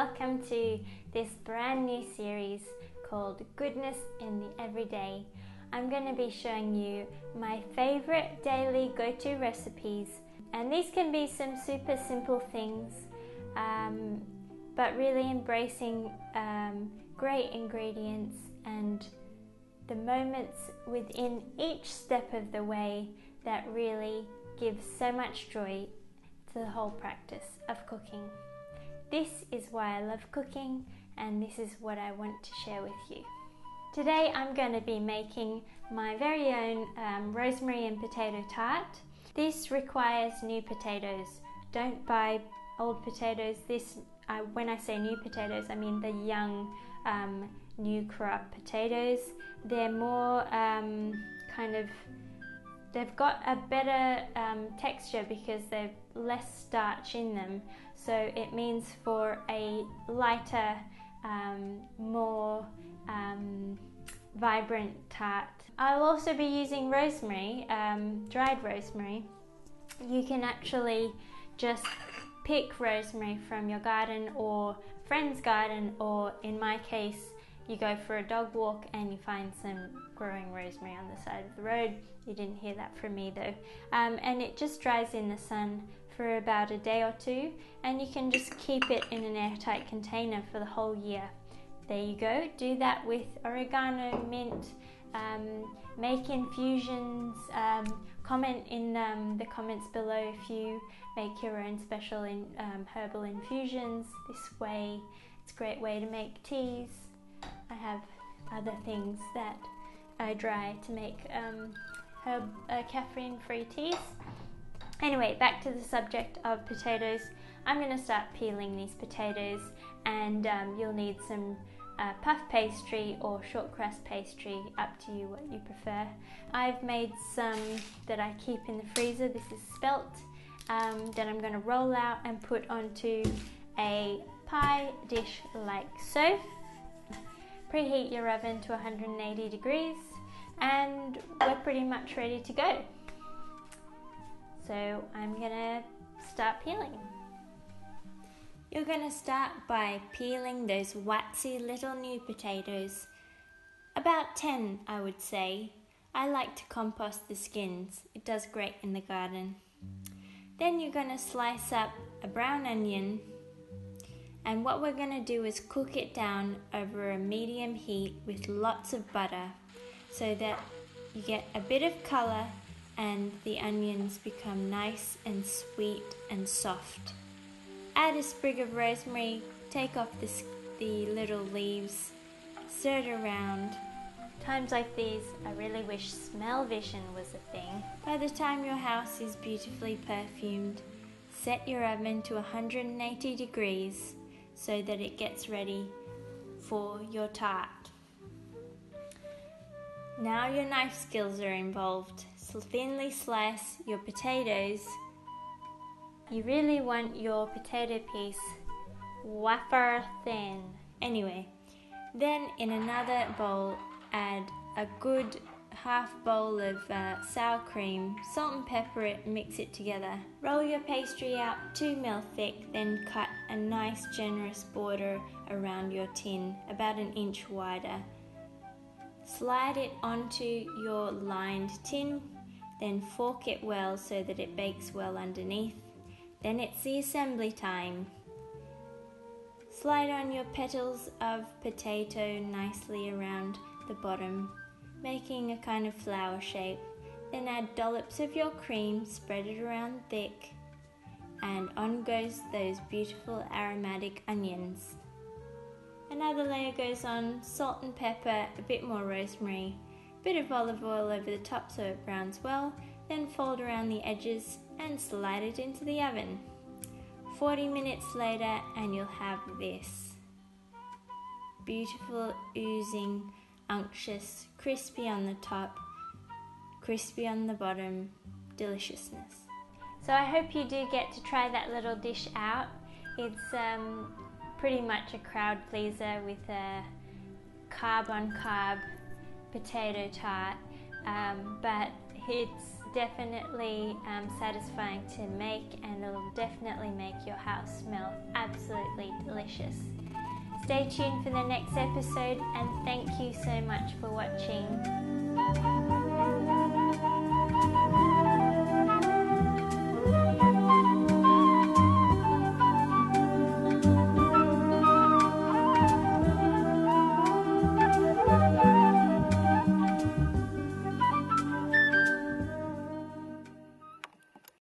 welcome to this brand new series called Goodness in the Everyday. I'm going to be showing you my favorite daily go-to recipes, and these can be some super simple things but really embracing great ingredients and the moments within each step of the way that really gives so much joy to the whole practice of cooking. This is why I love cooking, and this is what I want to share with you. Today I'm going to be making my very own rosemary and potato tart. This requires new potatoes. Don't buy old potatoes. When I say new potatoes, I mean the young, new crop potatoes. They're more they've got a better texture because they've less starch in them, so it means for a lighter, more vibrant tart. I'll also be using rosemary, dried rosemary. You can actually just pick rosemary from your garden or friend's garden, or in my case, you go for a dog walk and you find some growing rosemary on the side of the road. You didn't hear that from me though. And it just dries in the sun for about a day or two, and you can just keep it in an airtight container for the whole year. There you go. Do that with oregano, mint, make infusions. Comment in the comments below if you make your own special herbal infusions. This way, it's a great way to make teas. I have other things that I dry to make caffeine-free teas. Anyway, back to the subject of potatoes. I'm going to start peeling these potatoes, and you'll need some puff pastry or short crust pastry, up to you what you prefer. I've made some that I keep in the freezer. This is spelt that I'm going to roll out and put onto a pie dish like so. Preheat your oven to 180 degrees and we're pretty much ready to go. So I'm gonna start peeling. You're gonna start by peeling those waxy little new potatoes, about 10 I would say. I like to compost the skins, it does great in the garden. Then you're gonna slice up a brown onion, and what we're going to do is cook it down over a medium heat with lots of butter so that you get a bit of colour and the onions become nice and sweet and soft. Add a sprig of rosemary, take off the little leaves, stir it around. Times like these, I really wish smell vision was a thing. By the time your house is beautifully perfumed, set your oven to 180 degrees so that it gets ready for your tart. Now your knife skills are involved. So thinly slice your potatoes. You really want your potato piece wafer thin. Anyway, then in another bowl add a good half bowl of sour cream, salt and pepper it, mix it together. Roll your pastry out 2 mil thick, then cut a nice generous border around your tin, about an inch wider. Slide it onto your lined tin, then fork it well so that it bakes well underneath. Then it's the assembly time. Slide on your petals of potato nicely around the bottom, making a kind of flower shape. Then add dollops of your cream, spread it around thick, and on goes those beautiful aromatic onions. Another layer goes on, salt and pepper, a bit more rosemary, a bit of olive oil over the top so it browns well, then fold around the edges and slide it into the oven. 40 minutes later and you'll have this beautiful, oozing, unctuous, crispy on the top, crispy on the bottom deliciousness. So I hope you do get to try that little dish out. It's pretty much a crowd pleaser with a carb on carb potato tart, but it's definitely satisfying to make, and it'll definitely make your house smell absolutely delicious. Stay tuned for the next episode, and thank you so much for watching.